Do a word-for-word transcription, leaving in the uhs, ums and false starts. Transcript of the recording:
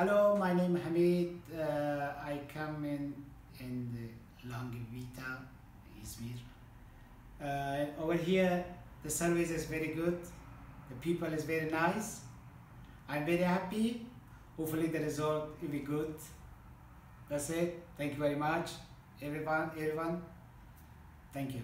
Hello, my name is Hamid. Uh, I come in in the Longevita, Izmir. Uh, over here, the service is very good. The people is very nice. I'm very happy. Hopefully, the result will be good. That's it. Thank you very much, everyone. Everyone, thank you.